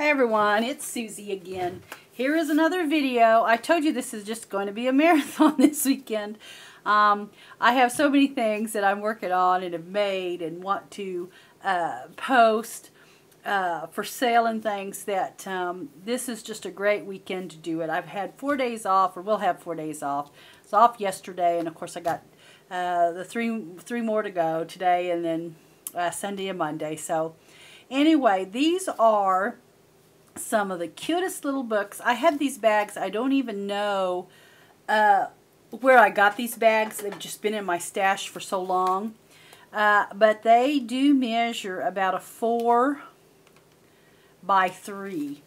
Hey everyone, it's Susie again. Here is another video. I told you this is just going to be a marathon this weekend. I have so many things that I'm working on and have made and want to post for sale and things that this is just a great weekend to do it. I've had 4 days off, or we'll have 4 days off. I was off yesterday, and of course I got the three more to go today, and then Sunday and Monday. So anyway, these are some of the cutest little books. I had these bags. I don't even know where I got these bags. They've just been in my stash for so long. But they do measure about a 4 by 3.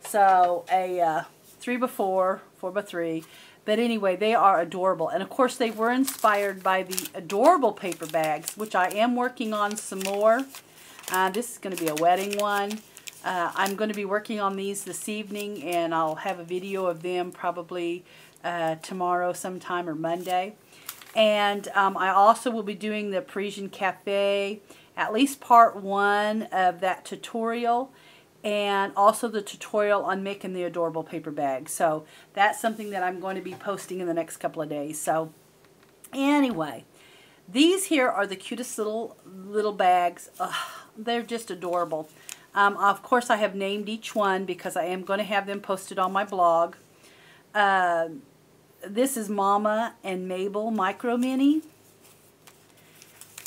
So a 3 by 4, 4 by 3. But anyway, they are adorable. And of course, they were inspired by the adorable paper bags, which I am working on some more. This is going to be a wedding one. I'm going to be working on these this evening, and I'll have a video of them probably tomorrow sometime or Monday. And I also will be doing the Parisian Cafe, at least part 1 of that tutorial, and also the tutorial on making the adorable paper bag. So that's something that I'm going to be posting in the next couple of days. So anyway, these here are the cutest little bags. Ugh, they're just adorable. Of course, I have named each one because I am going to have them posted on my blog. This is Mama and Mabel Micro Mini.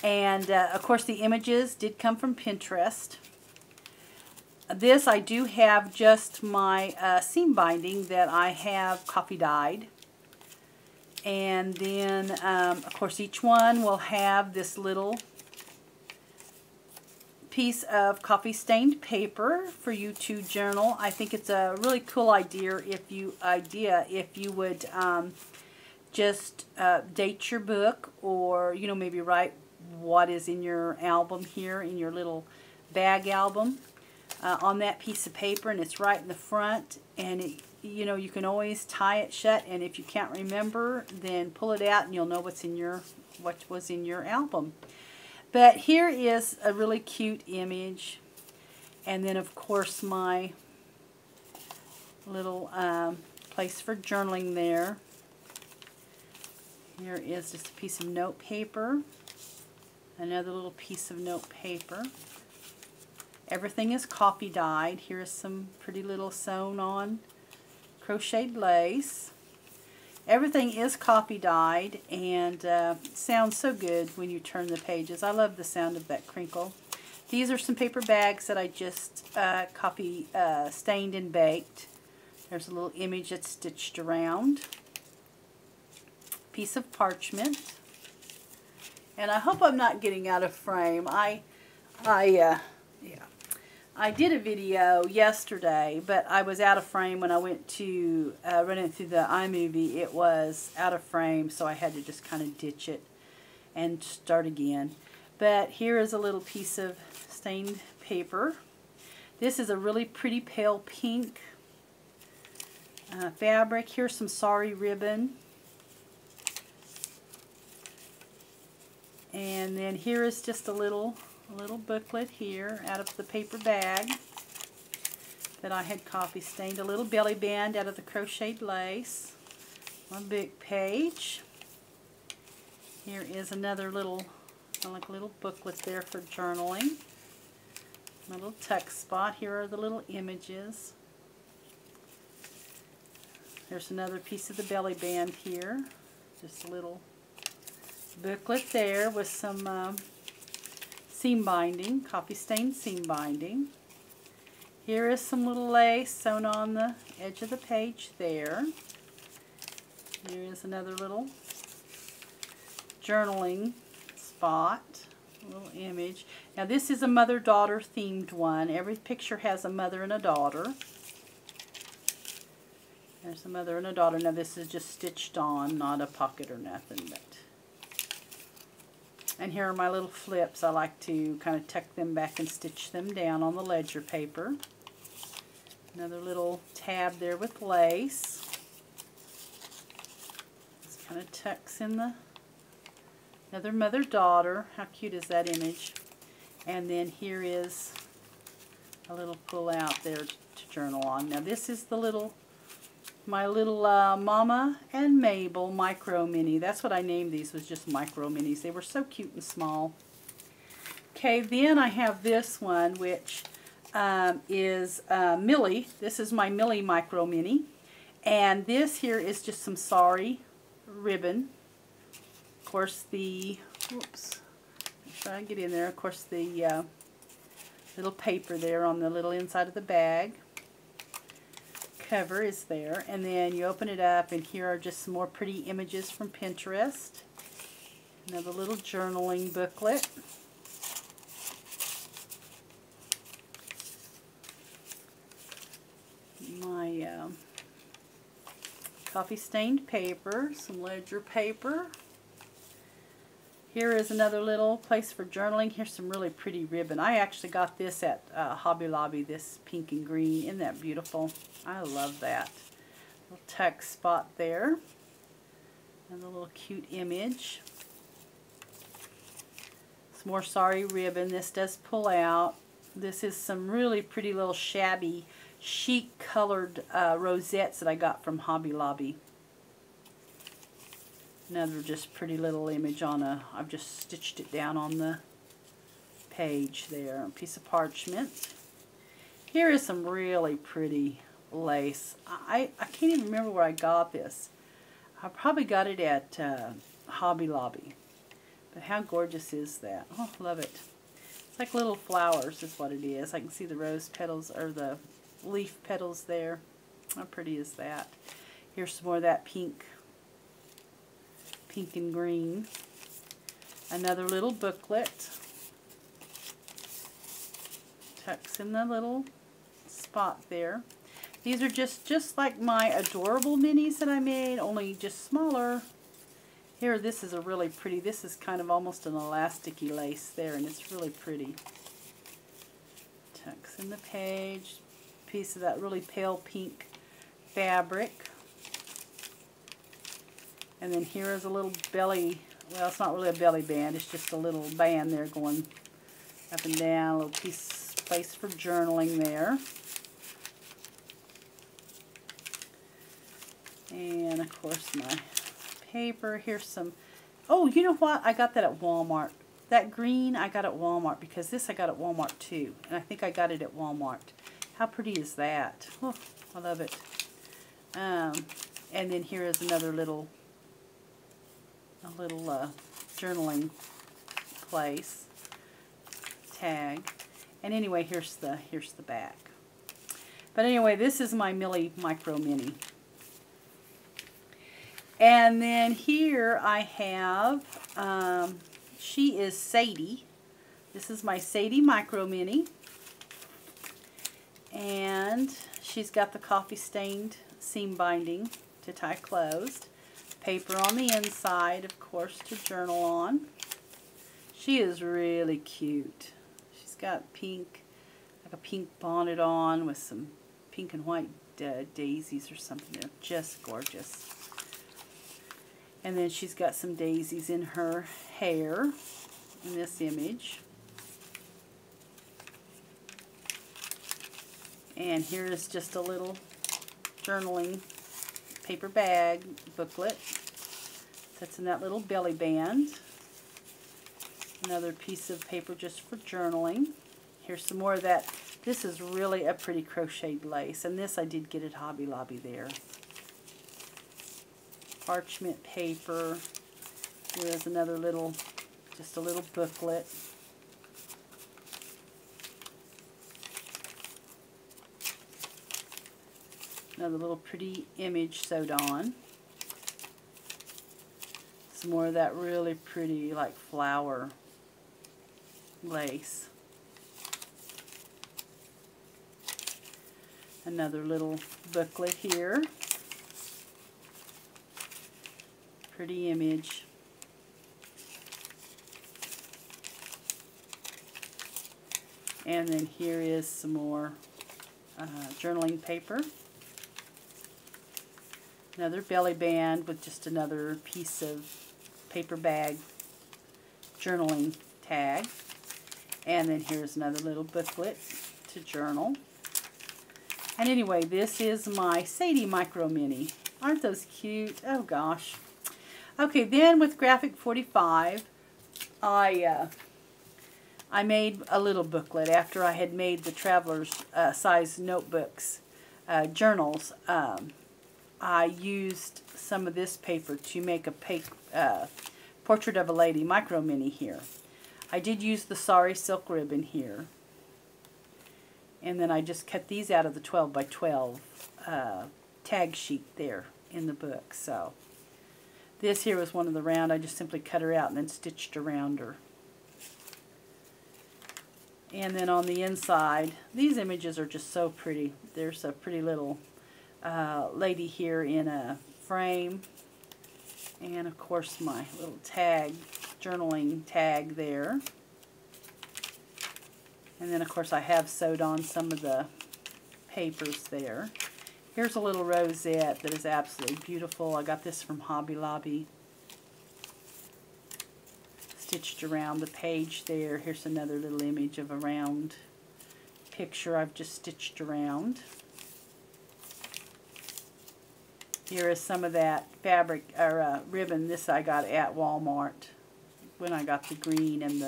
And, of course, the images did come from Pinterest. This, I do have just my seam binding that I have coffee dyed. And then, of course, each one will have this little piece of coffee stained paper for you to journal. I think it's a really cool idea if you would just date your book, or you know, maybe write what is in your album here, in your little bag album, on that piece of paper, and it's right in the front, and it, you know, you can always tie it shut, and if you can't remember, then pull it out and you'll know what's in your, what was in your album. But here is a really cute image, and then of course my little place for journaling there. Here is just a piece of note paper, another little piece of note paper. Everything is coffee dyed. Here is some pretty little sewn on crocheted lace. Everything is coffee dyed, and sounds so good when you turn the pages. I love the sound of that crinkle. These are some paper bags that I just coffee stained and baked. There's a little image that's stitched around. Piece of parchment. And I hope I'm not getting out of frame. I did a video yesterday, but I was out of frame when I went to run it through the iMovie. It was out of frame, so I had to just kind of ditch it and start again. But here is a little piece of stained paper. This is a really pretty pale pink fabric. Here's some sari ribbon. And then here is just a little booklet here out of the paper bag that I had coffee stained. A little belly band out of the crocheted lace. One big page. Here is another little, like a little booklet there for journaling. A little tuck spot. Here are the little images. There's another piece of the belly band here. Just a little booklet there with some seam binding, coffee stained seam binding. Here is some little lace sewn on the edge of the page there. Here is another little journaling spot, little image. Now this is a mother-daughter themed one. Every picture has a mother and a daughter. There's a mother and a daughter. Now this is just stitched on, not a pocket or nothing, but. And here are my little flips. I like to kind of tuck them back and stitch them down on the ledger paper. Another little tab there with lace. Just kind of tucks in the, another mother-daughter. How cute is that image? And then here is a little pull out there to journal on. Now this is the little, my little Mama and Mabel micro mini. That's what I named these, was just micro minis. They were so cute and small. Okay, then I have this one, which is Millie. This is my Millie micro mini. And this here is just some sari ribbon. Of course the, whoops, I'm trying to get in there. Of course the little paper there on the little inside of the bag cover is there, and then you open it up and here are just some more pretty images from Pinterest. Another little journaling booklet. My coffee stained paper, some ledger paper. Here is another little place for journaling. Here's some really pretty ribbon. I actually got this at Hobby Lobby, this pink and green. Isn't that beautiful? I love that. Little tuck spot there. And a little cute image. Some more sari ribbon. This does pull out. This is some really pretty little shabby, chic colored rosettes that I got from Hobby Lobby. Another just pretty little image on a, I've just stitched it down on the page there, a piece of parchment. Here is some really pretty lace. I can't even remember where I got this. I probably got it at Hobby Lobby. But how gorgeous is that? Oh, love it. It's like little flowers is what it is. I can see the rose petals or the leaf petals there. How pretty is that? Here's some more of that pink and green. Another little booklet. Tucks in the little spot there. These are just like my adorable minis that I made, only just smaller. Here, this is a really pretty, this is kind of almost an elasticy lace there, and it's really pretty. Tucks in the page. Piece of that really pale pink fabric. And then here is a little belly, well, it's not really a belly band, it's just a little band there going up and down, a little piece of space for journaling there. And of course my paper, here's some, oh, you know what, I got that at Walmart. That green I got at Walmart, because this I got at Walmart too, and I think I got it at Walmart. How pretty is that? Oh, I love it. And then here is another little journaling place tag, and anyway, here's the back. But anyway, this is my Millie micro mini, and then here I have she is Sadie. This is my Sadie micro mini, and she's got the coffee stained seam binding to tie closed. Paper on the inside, of course, to journal on. She is really cute. She's got pink, like a pink bonnet on with some pink and white daisies or something. They're just gorgeous. And then she's got some daisies in her hair in this image. And here is just a little journaling paper bag booklet that's in that little belly band. Another piece of paper just for journaling. Here's some more of that. This is really a pretty crocheted lace, and this I did get at Hobby Lobby there. Parchment paper. Here's another little, just a little booklet. Another little pretty image sewed on. Some more of that really pretty like flower lace. Another little booklet here. Pretty image. And then here is some more journaling paper. Another belly band with just another piece of paper bag journaling tag. And then here's another little booklet to to journal. And anyway, this is my Sadie Micro Mini. Aren't those cute? Oh gosh. Okay, then with Graphic 45, I made a little booklet after I had made the traveler's size notebooks, journals. I used some of this paper to make a portrait of a lady micro mini here. I did use the Sorry silk ribbon here. And then I just cut these out of the 12x12 tag sheet there in the book. So this here was one of the round. I just simply cut her out and then stitched around her. And then on the inside, these images are just so pretty. There's a pretty little lady here in a frame. And of course my little tag, journaling tag there. And then, of course, I have sewed on some of the papers there. Here's a little rosette that is absolutely beautiful. I got this from Hobby Lobby. Stitched around the page there. Here's another little image of a round picture I've just stitched around. Here is some of that fabric or ribbon. This I got at Walmart when I got the green and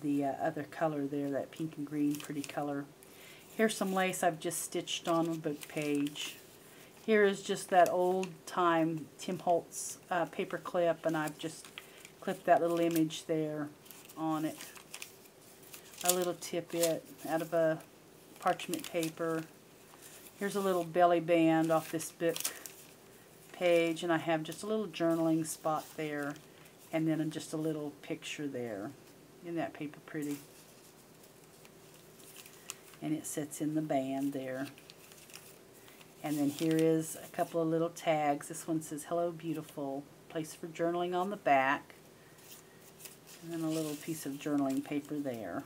the other color there, that pink and green pretty color. Here's some lace I've just stitched on a book page. Here is just that old time Tim Holtz paper clip, and I've just clipped that little image there on it. A little tippet out of a parchment paper. Here's a little belly band off this book page, and I have just a little journaling spot there, and then just a little picture there. Isn't that paper pretty? And it sits in the band there. And then here is a couple of little tags. This one says, "Hello, beautiful." Place for journaling on the back. And then a little piece of journaling paper there.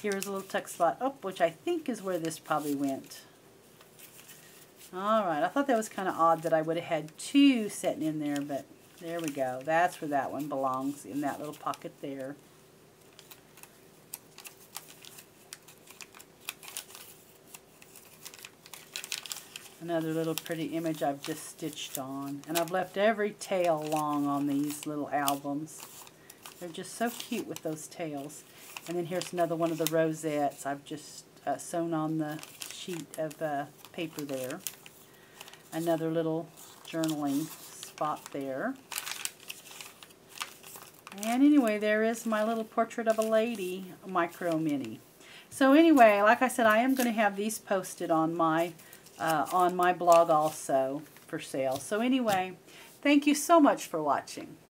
Here is a little tuck spot, which I think is where this probably went. Alright, I thought that was kind of odd that I would have had two sitting in there, but there we go. That's where that one belongs, in that little pocket there. Another little pretty image I've just stitched on. And I've left every tail long on these little albums. They're just so cute with those tails. And then here's another one of the rosettes I've just sewn on the sheet of paper there. Another little journaling spot there. And anyway, there is my little portrait of a lady micro mini. So anyway, like I said, I am going to have these posted on my blog also for sale. So anyway, thank you so much for watching.